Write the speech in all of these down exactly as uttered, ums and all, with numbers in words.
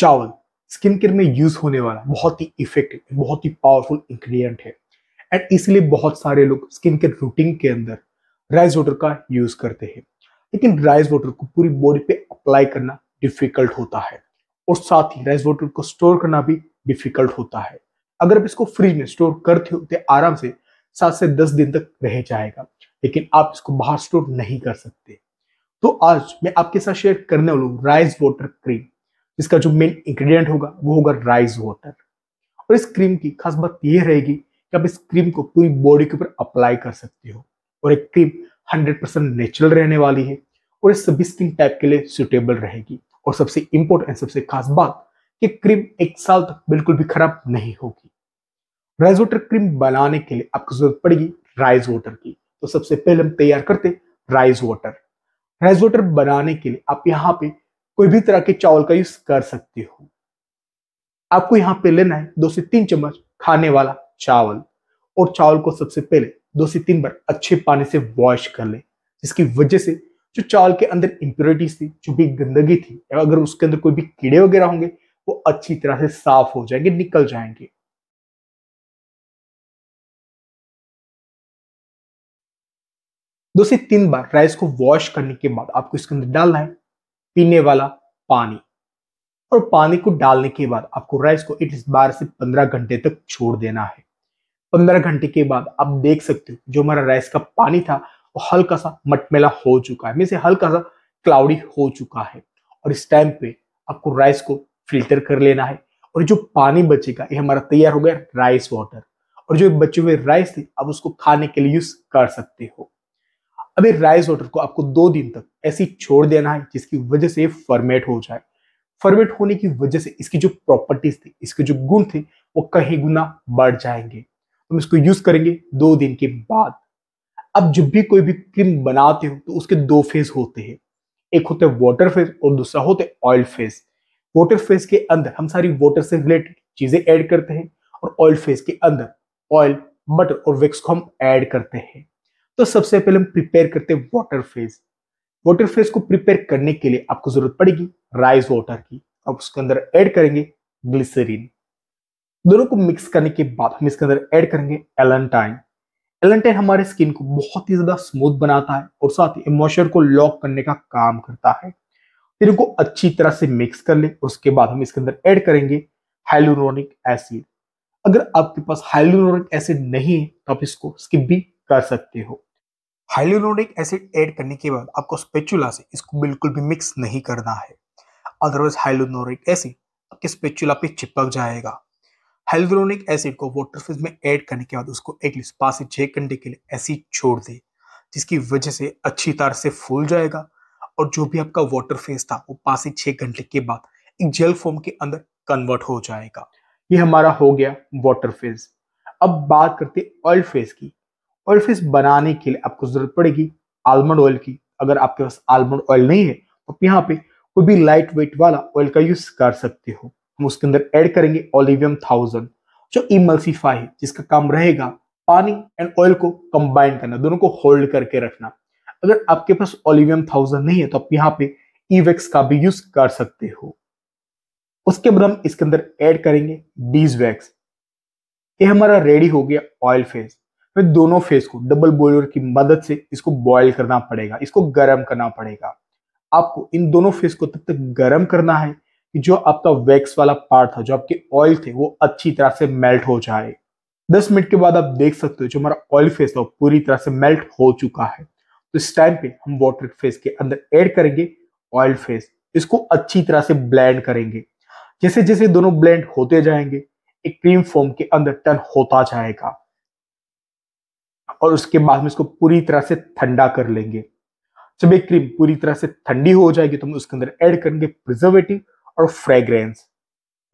चावल skin care में use होने वाला बहुत ही इफेक्टिव, बहुत ही पावरफुल इंग्रेडिएंट है एंड इसलिए बहुत सारे लोग स्किन केयर रूटीन के अंदर राइस वाटर का यूज करते हैं। लेकिन राइस वाटर को पूरी बॉडी पे अप्लाई करना डिफिकल्ट होता है और साथ ही राइस वाटर को स्टोर करना भी डिफिकल्ट होता है। अगर आप इसको फ्रिज में स्टोर करते हो तो आराम से सात से दस दिन तक रह जाएगा, लेकिन आप इसको बाहर स्टोर नहीं कर सकते। तो आज मैं आपके साथ शेयर करने वाला हूँ राइस वाटर क्रीम, इसका जो मेन इंग्रेडिएंट होगा वो होगा राइस वाटर। और इस क्रीम की खास बात यह रहेगी कि आप इस क्रीम को पूरी बॉडी के ऊपर अप्लाई कर सकते हो और एक क्रीम हंड्रेड परसेंट नेचुरल रहने वाली है और इस सभी स्किन टाइप के लिए सुटेबल रहेगी। और सबसे इंपॉर्टेंट, सबसे खास बात कि क्रीम एक साल तक बिल्कुल भी खराब नहीं होगी। राइस वाटर क्रीम बनाने के लिए आपको जरूरत पड़ेगी राइस वाटर की। तो सबसे पहले हम तैयार करते राइस वाटर। राइस वाटर बनाने के लिए आप यहाँ पे कोई भी तरह के चावल का यूज कर सकते हो। आपको यहाँ पे लेना है दो से तीन चम्मच खाने वाला चावल और चावल को सबसे पहले दो से तीन बार अच्छे पानी से वॉश कर ले, जिसकी वजह से जो चावल के अंदर इंप्योरिटीज थी, जो भी गंदगी थी, अगर उसके अंदर कोई भी कीड़े वगैरह होंगे वो अच्छी तरह से साफ हो जाएंगे, निकल जाएंगे। दो से तीन बार राइस को वॉश करने के बाद आपको इसके अंदर डालना है पीने वाला पानी और पानी को डालने के बाद आपको राइस को एटलीस्ट बारह से पंद्रह घंटे तक छोड़ देना है। पंद्रह घंटे के बाद आप देख सकते हो जो हमारा राइस का पानी था वो हल्का सा मटमैला हो चुका है, मीन से हल्का सा क्लाउडी हो चुका है। और इस टाइम पे आपको राइस को फिल्टर कर लेना है और जो पानी बचेगा ये हमारा तैयार हो गया राइस वाटर। और जो बचे हुए राइस थे आप उसको खाने के लिए यूज कर सकते हो। अब राइस वाटर को आपको दो दिन तक ऐसी छोड़ देना है, जिसकी वजह से ये फर्मेट हो जाए। फर्मेट होने की वजह से इसकी जो प्रॉपर्टीज थी, इसके जो गुण थे वो कई गुना बढ़ जाएंगे। हम इसको यूज करेंगे दो दिन के बाद। अब जब भी कोई भी क्रीम बनाते हो तो उसके दो फेज होते हैं, एक होता है वाटर फेज और दूसरा होता है ऑयल फेज। वाटर फेज के अंदर हम सारी वाटर से रिलेटेड चीजें ऐड करते हैं और ऑयल फेज के अंदर ऑयल, बटर और विक्स को हम ऐड करते हैं। तो सबसे पहले हम प्रिपेयर करते हैं वाटर फेज। वाटर फेज को प्रिपेयर करने के लिए आपको जरूरत पड़ेगी राइस वाटर की। अब उसके अंदर ऐड करेंगे ग्लिसरीन। दोनों को मिक्स करने के बाद हम इसके अंदर ऐड करेंगे एलांटाइन। एलांटाइन हमारे स्किन को बहुत ही ज्यादा स्मूथ बनाता है और साथ ही मॉइस्चर को लॉक करने का काम करता है। फिर इनको अच्छी तरह से मिक्स कर ले। उसके बाद हम इसके अंदर ऐड करेंगे हाइलुरोनिक एसिड। अगर आपके पास हाइलुरोनिक एसिड नहीं है तो आप इसको स्किप भी कर सकते हो। हाइलुरोनिक एसिड ऐड करने के बाद आपको स्पैचुला से इसको बिल्कुल भी मिक्स नहीं करना है, अदरवाइज हाइलुरोनिक एसिड आपके स्पैचुला पे चिपक जाएगा। हाइलुरोनिक एसिड को वाटर फेज में ऐड करने के बाद उसको एटलीस्ट पाँच से छः घंटे के लिए एसिड छोड़ दे, जिसकी वजह से अच्छी तरह से फूल जाएगा और जो भी आपका वाटर फेज था वो पाँच से छः घंटे के बाद एक जेल फॉर्म के अंदर कन्वर्ट हो जाएगा। ये हमारा हो गया वाटर फेज। अब बात करते ऑयल फेज की। ऑयल फेस बनाने के लिए आपको जरूरत पड़ेगी आलमंड ऑयल की। अगर आपके पास आलमंड ऑयल नहीं है तो आप यहाँ पे कोई भी लाइट वेट वाला ऑयल का यूज कर सकते हो। हम उसके अंदर ऐड करेंगे ओलिवियम थाउजेंड, जो इमल्सिफाई है, जिसका काम रहेगा पानी एंड ऑयल को कंबाइन करना, दोनों को होल्ड करके रखना। अगर आपके पास ओलिवियम थाउजेंड नहीं है तो आप यहाँ पे ईवेक्स का भी यूज कर सकते हो। उसके बाद हम इसके अंदर ऐड करेंगे बीजवैक्स। ये हमारा रेडी हो गया ऑयल फेस। दोनों फेस को डबल बॉयलर की मदद से इसको बॉयल करना पड़ेगा, इसको गर्म करना पड़ेगा। आपको इन दोनों फेस को तब तक गर्म करना है कि जो आपका वैक्स वाला पार्ट था, जो आपके ऑयल थे, वो अच्छी तरह से मेल्ट हो जाए। दस मिनट के बाद आप देख सकते हो जो हमारा ऑयल फेस था वो पूरी तरह से मेल्ट हो चुका है। तो इस टाइम पे हम वाटर फेस के अंदर ऐड करेंगे ऑयल फेस। इसको अच्छी तरह से ब्लेंड करेंगे। जैसे जैसे दोनों ब्लेंड होते जाएंगे एक क्रीम फॉर्म के अंदर टर्न होता जाएगा और उसके बाद में इसको पूरी तरह से ठंडा कर लेंगे। जब एक क्रीम पूरी तरह से ठंडी हो जाएगी तो हम उसके अंदर ऐड करेंगे प्रिजर्वेटिव और फ्रेग्रेंस।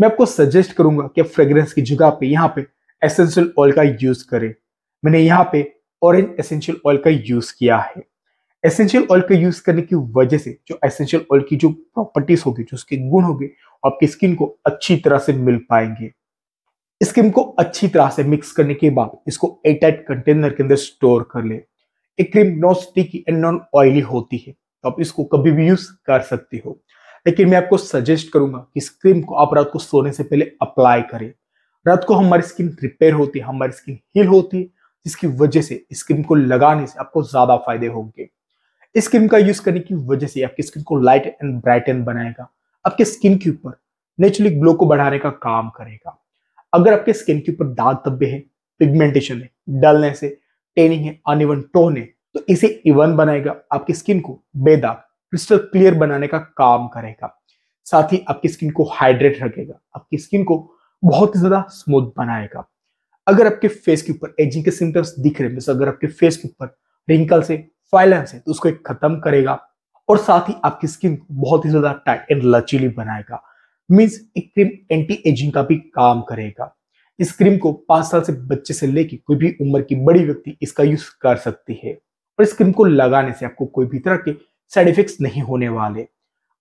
मैं आपको सजेस्ट करूंगा कि आप फ्रेग्रेंस की जगह पे यहाँ पे एसेंशियल ऑयल का यूज करें। मैंने यहाँ पे ऑरेंज एसेंशियल ऑयल का यूज किया है। एसेंशियल ऑयल का यूज करने की वजह से जो एसेंशियल ऑयल की जो प्रॉपर्टीज होगी, जो उसके गुण होंगे, आपकी स्किन को अच्छी तरह से मिल पाएंगे। इस क्रीम को अच्छी तरह से मिक्स करने के बाद इसको एयरटाइट कंटेनर के अंदर स्टोर कर ले। एक cream non sticky and non oily होती है तो आप इसको कभी भी यूज कर सकते हो। लेकिन मैं आपको सजेस्ट करूंगा कि इस क्रीम को आप रात को सोने से पहले अप्लाई करें। रात को हमारी स्किन रिपेयर होती है, हमारी स्किन हील होती है, जिसकी वजह से इस क्रीम को लगाने से आपको ज्यादा फायदे होंगे। इस क्रीम का यूज करने की वजह से आपकी स्किन को लाइट एंड ब्राइटन बनाएगा, आपके स्किन के ऊपर नेचुरली ग्लो को बढ़ाने का काम करेगा। अगर आपके स्किन के ऊपर दाग धब्बे हैं, पिगमेंटेशन है, डलनेस है, टेनिंग है, अनइवन टोन है, तो इसे इवन बनाएगा, आपकी स्किन को बेदाग क्रिस्टल क्लियर बनाने का काम करेगा। साथ ही आपकी स्किन को हाइड्रेट रखेगा, आपकी स्किन को बहुत ही ज्यादा स्मूथ बनाएगा। अगर आपके फेस के ऊपर एजिंग के सिम्टम्स दिख रहे हैं, अगर आपके फेस के ऊपर रिंकल्स है, फाइलेंस है, तो उसको एक खत्म करेगा और साथ ही आपकी स्किन को बहुत ही ज्यादा टाइट एंड लचीली बनाएगा। मींस एक क्रीम एंटी एजिंग का भी काम करेगा। इस क्रीम को पांच साल से बच्चे से लेकर कोई भी उम्र की बड़ी व्यक्ति इसका यूज कर सकती है और इस क्रीम को लगाने से आपको कोई भी तरह के साइड इफेक्ट्स नहीं होने वाले।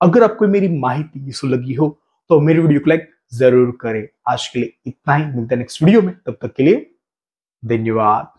अगर आपको मेरी माहिती यूजफुल लगी हो तो मेरे वीडियो को लाइक जरूर करें। आज के लिए इतना ही, मिलता है नेक्स्ट वीडियो में, तब तक के लिए धन्यवाद।